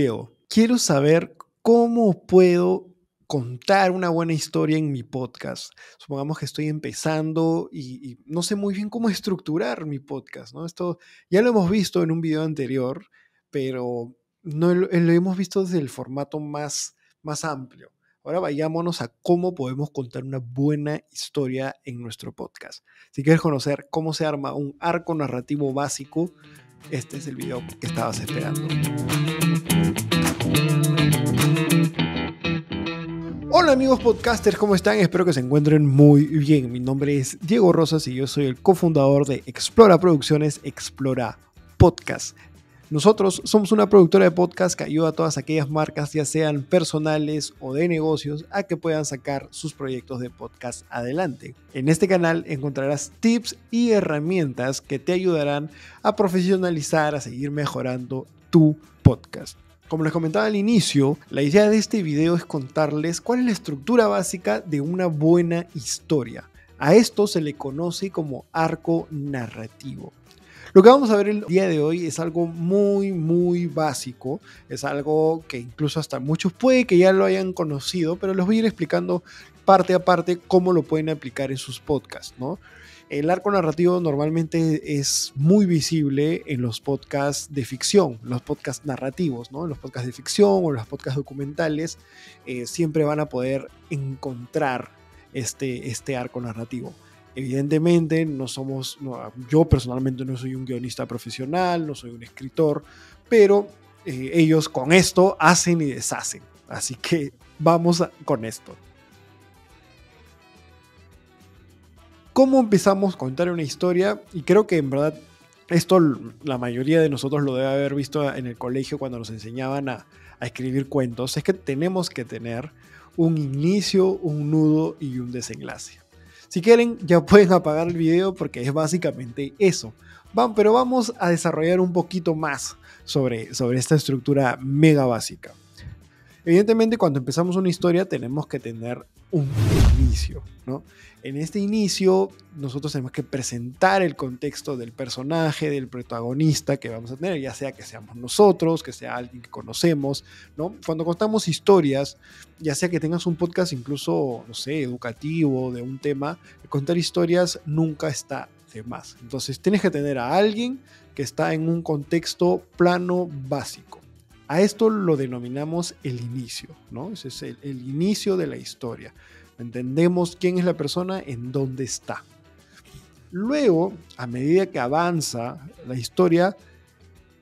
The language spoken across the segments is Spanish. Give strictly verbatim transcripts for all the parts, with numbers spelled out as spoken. Diego, quiero saber cómo puedo contar una buena historia en mi podcast. Supongamos que estoy empezando y, y no sé muy bien cómo estructurar mi podcast, ¿no? Esto ya lo hemos visto en un video anterior, pero no lo, lo hemos visto desde el formato más, más amplio. Ahora vayámonos a cómo podemos contar una buena historia en nuestro podcast. Si quieres conocer cómo se arma un arco narrativo básico, este es el video que estabas esperando. Hola amigos podcasters, ¿cómo están? Espero que se encuentren muy bien. Mi nombre es Diego Rosas y yo soy el cofundador de Explora Producciones, Explora Podcasts. Nosotros somos una productora de podcast que ayuda a todas aquellas marcas, ya sean personales o de negocios, a que puedan sacar sus proyectos de podcast adelante. En este canal encontrarás tips y herramientas que te ayudarán a profesionalizar, a seguir mejorando tu podcast. Como les comentaba al inicio, la idea de este video es contarles cuál es la estructura básica de una buena historia. A esto se le conoce como arco narrativo. Lo que vamos a ver el día de hoy es algo muy, muy básico. Es algo que incluso hasta muchos puede que ya lo hayan conocido, pero les voy a ir explicando parte a parte cómo lo pueden aplicar en sus podcasts, ¿no? El arco narrativo normalmente es muy visible en los podcasts de ficción, los podcasts narrativos, ¿no? En los podcasts de ficción o los podcasts documentales eh, siempre van a poder encontrar este, este arco narrativo. Evidentemente no somos, no, yo personalmente no soy un guionista profesional, no soy un escritor, pero eh, ellos con esto hacen y deshacen. Así que vamos a, con esto. ¿Cómo empezamos a contar una historia? Y creo que en verdad esto la mayoría de nosotros lo debe haber visto en el colegio cuando nos enseñaban a, a escribir cuentos. Es que tenemos que tener un inicio, un nudo y un desenlace. Si quieren ya pueden apagar el video porque es básicamente eso. Van, pero vamos a desarrollar un poquito más sobre, sobre esta estructura mega básica. Evidentemente cuando empezamos una historia tenemos que tener un inicio, ¿no? En este inicio nosotros tenemos que presentar el contexto del personaje, del protagonista que vamos a tener, ya sea que seamos nosotros, que sea alguien que conocemos, ¿no? Cuando contamos historias, ya sea que tengas un podcast incluso, no sé, educativo, de un tema, contar historias nunca está de más. Entonces tienes que tener a alguien que está en un contexto plano básico. A esto lo denominamos el inicio, ¿no? Ese es el, el inicio de la historia. Entendemos quién es la persona, en dónde está. Luego, a medida que avanza la historia,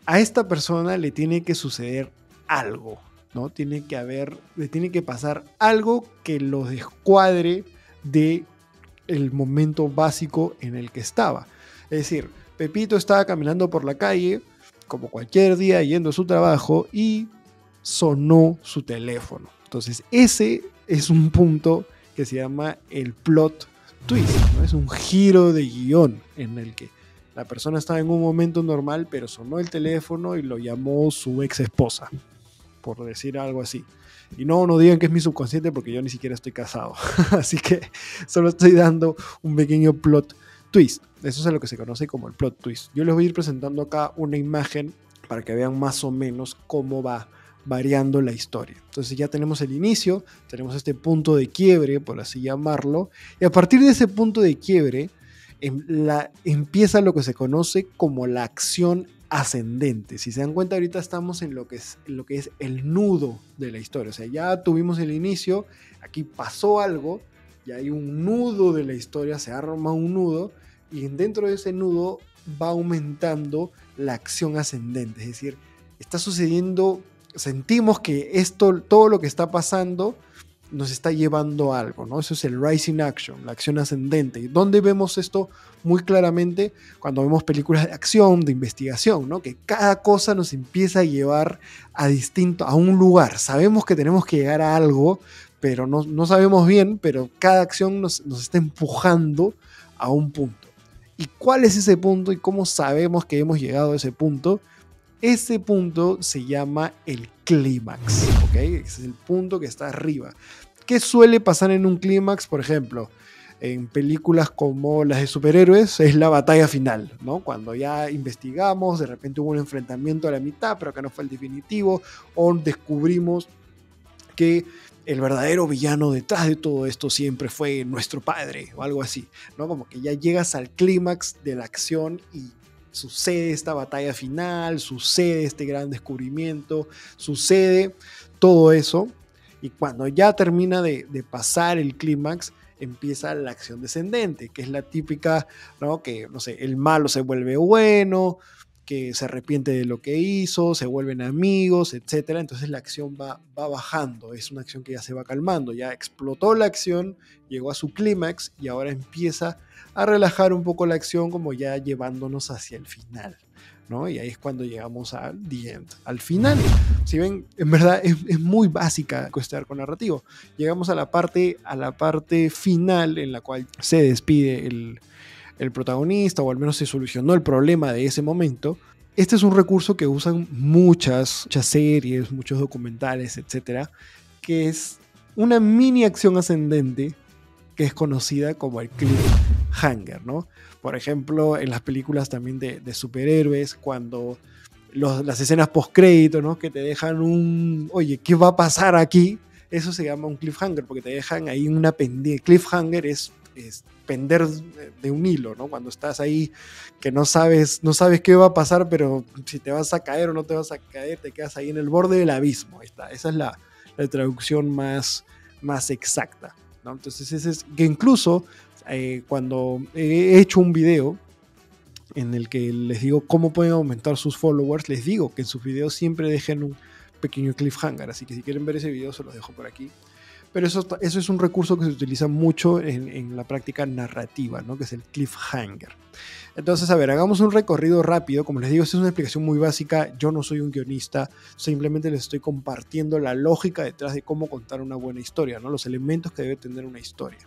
a esta persona le tiene que suceder algo, ¿no? Tiene que haber, le tiene que pasar algo que lo descuadre de el momento básico en el que estaba. Es decir, Pepito estaba caminando por la calle, como cualquier día yendo a su trabajo y sonó su teléfono. Entonces ese es un punto que se llama el plot twist, ¿no? Es un giro de guión en el que la persona estaba en un momento normal pero sonó el teléfono y lo llamó su ex esposa, por decir algo así. Y no, no digan que es mi subconsciente porque yo ni siquiera estoy casado. Así que solo estoy dando un pequeño plot twist. Eso es lo que se conoce como el plot twist. Yo les voy a ir presentando acá una imagen para que vean más o menos cómo va variando la historia. Entonces ya tenemos el inicio, tenemos este punto de quiebre, por así llamarlo, y a partir de ese punto de quiebre em, la, empieza lo que se conoce como la acción ascendente. Si se dan cuenta, ahorita estamos en lo que es, en lo que es el nudo de la historia. O sea, ya tuvimos el inicio, aquí pasó algo, ya hay un nudo de la historia, se arma un nudo, y dentro de ese nudo va aumentando la acción ascendente. Es decir, está sucediendo, sentimos que esto, todo lo que está pasando nos está llevando a algo, ¿no? Eso es el rising action, la acción ascendente. ¿Y dónde vemos esto muy claramente? Cuando vemos películas de acción, de investigación, ¿no? Que cada cosa nos empieza a llevar a distinto, a un lugar. Sabemos que tenemos que llegar a algo, pero no, no sabemos bien, pero cada acción nos, nos está empujando a un punto. ¿Y cuál es ese punto y cómo sabemos que hemos llegado a ese punto? Ese punto se llama el clímax, ¿ok? Ese es el punto que está arriba. ¿Qué suele pasar en un clímax? Por ejemplo, en películas como las de superhéroes es la batalla final, ¿no? Cuando ya investigamos, de repente hubo un enfrentamiento a la mitad, pero que no fue el definitivo, o descubrimos que el verdadero villano detrás de todo esto siempre fue nuestro padre o algo así, ¿no? Como que ya llegas al clímax de la acción y sucede esta batalla final, sucede este gran descubrimiento, sucede todo eso, y cuando ya termina de, de pasar el clímax, empieza la acción descendente, que es la típica, ¿no? Que, no sé, el malo se vuelve bueno, que se arrepiente de lo que hizo, se vuelven amigos, etcétera. Entonces la acción va, va bajando, es una acción que ya se va calmando, ya explotó la acción, llegó a su clímax y ahora empieza a relajar un poco la acción, como ya llevándonos hacia el final, ¿no? Y ahí es cuando llegamos al the end, al final. Si ven, en verdad es, es muy básica este arco narrativo. Llegamos a la parte, a la parte final en la cual se despide el, el protagonista, o al menos se solucionó el problema de ese momento. Este es un recurso que usan muchas, muchas series, muchos documentales, etcétera, que es una mini acción ascendente que es conocida como el cliffhanger, ¿no? Por ejemplo, en las películas también de, de superhéroes, cuando los, las escenas postcrédito, ¿no? Que te dejan un, oye, ¿qué va a pasar aquí? Eso se llama un cliffhanger, porque te dejan ahí una pendiente. Cliffhanger es, es pender de un hilo, ¿no? Cuando estás ahí que no sabes, no sabes qué va a pasar, pero si te vas a caer o no te vas a caer, te quedas ahí en el borde del abismo. Ahí está. Esa es la, la traducción más, más exacta, ¿no? Entonces, ese es que incluso Eh, cuando he hecho un video en el que les digo cómo pueden aumentar sus followers, les digo que en sus videos siempre dejen un pequeño cliffhanger, así que si quieren ver ese video se los dejo por aquí. Pero eso, eso es un recurso que se utiliza mucho en, en la práctica narrativa, ¿no? Que es el cliffhanger. Entonces, a ver, hagamos un recorrido rápido. Como les digo, esta es una explicación muy básica. Yo no soy un guionista, simplemente les estoy compartiendo la lógica detrás de cómo contar una buena historia, ¿no? Los elementos que debe tener una historia.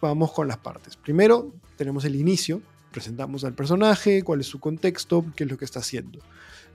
Vamos con las partes. Primero, tenemos el inicio. Presentamos al personaje, cuál es su contexto, qué es lo que está haciendo.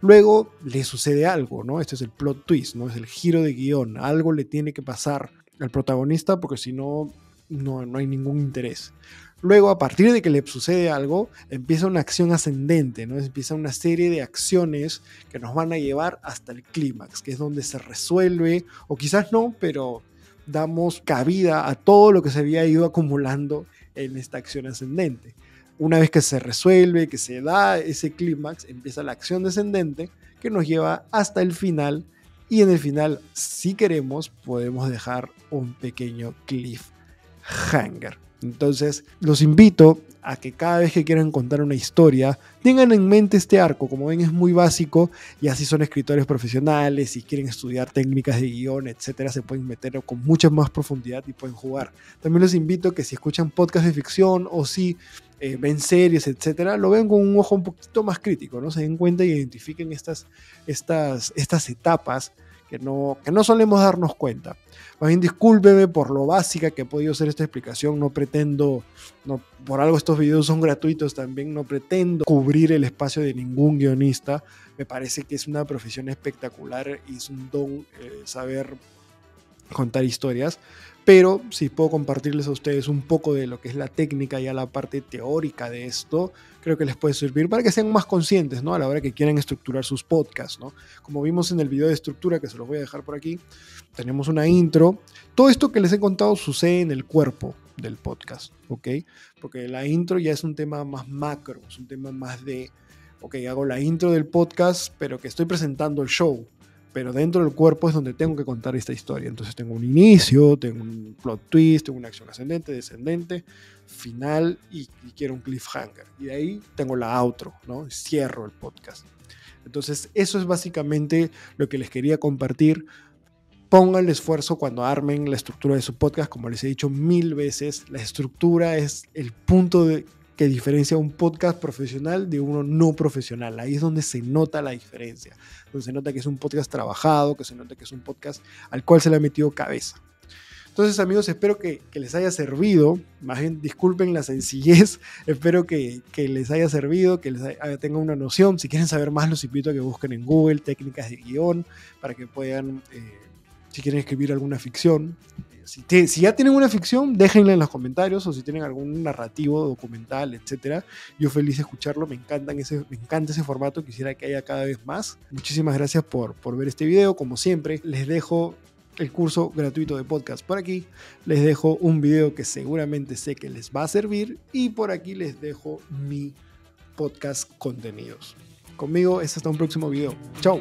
Luego, le sucede algo, ¿no? Este es el plot twist, ¿no? Es el giro de guión. Algo le tiene que pasar al protagonista, porque si no, no, no hay ningún interés. Luego, a partir de que le sucede algo, empieza una acción ascendente, ¿no? Empieza una serie de acciones que nos van a llevar hasta el clímax, que es donde se resuelve, o quizás no, pero damos cabida a todo lo que se había ido acumulando en esta acción ascendente. Una vez que se resuelve, que se da ese clímax, empieza la acción descendente, que nos lleva hasta el final. Y en el final, si queremos, podemos dejar un pequeño cliffhanger. Entonces, los invito a que cada vez que quieran contar una historia, tengan en mente este arco. Como ven, es muy básico, y así son escritores profesionales, si quieren estudiar técnicas de guión, etcétera, se pueden meter con mucha más profundidad y pueden jugar. También los invito a que si escuchan podcasts de ficción o si eh, ven series, etcétera, lo vean con un ojo un poquito más crítico, ¿no? Se den cuenta y identifiquen estas, estas, estas etapas que no, que no solemos darnos cuenta. Más bien, discúlpeme por lo básica que he podido hacer esta explicación. No pretendo, no, por algo estos videos son gratuitos también, no pretendo cubrir el espacio de ningún guionista. Me parece que es una profesión espectacular y es un don eh, saber contar historias. Pero si puedo compartirles a ustedes un poco de lo que es la técnica y a la parte teórica de esto, creo que les puede servir para que sean más conscientes, ¿no? A la hora que quieran estructurar sus podcasts, ¿no? Como vimos en el video de estructura, que se los voy a dejar por aquí, tenemos una intro. Todo esto que les he contado sucede en el cuerpo del podcast, ¿ok? Porque la intro ya es un tema más macro, es un tema más de, ok, hago la intro del podcast, pero que estoy presentando el show. Pero dentro del cuerpo es donde tengo que contar esta historia. Entonces tengo un inicio, tengo un plot twist, tengo una acción ascendente, descendente, final y, y quiero un cliffhanger. Y de ahí tengo la outro, ¿no? Cierro el podcast. Entonces eso es básicamente lo que les quería compartir. Pongan el esfuerzo cuando armen la estructura de su podcast. Como les he dicho mil veces, la estructura es el punto de, que diferencia un podcast profesional de uno no profesional. Ahí es donde se nota la diferencia, donde se nota que es un podcast trabajado, que se nota que es un podcast al cual se le ha metido cabeza. Entonces, amigos, espero que, que les haya servido. Más bien, disculpen la sencillez. Espero que, que les haya servido, que les haya, tengan una noción. Si quieren saber más, los invito a que busquen en Google técnicas de guión para que puedan, eh, si quieren escribir alguna ficción, Si, te, si ya tienen una ficción, déjenla en los comentarios, o si tienen algún narrativo, documental, etcétera. Yo feliz de escucharlo, me, encantan ese, me encanta ese formato, quisiera que haya cada vez más. Muchísimas gracias por, por ver este video, como siempre. Les dejo el curso gratuito de podcast por aquí, les dejo un video que seguramente sé que les va a servir, y por aquí les dejo mi podcast contenidos. Conmigo es hasta un próximo video. Chao.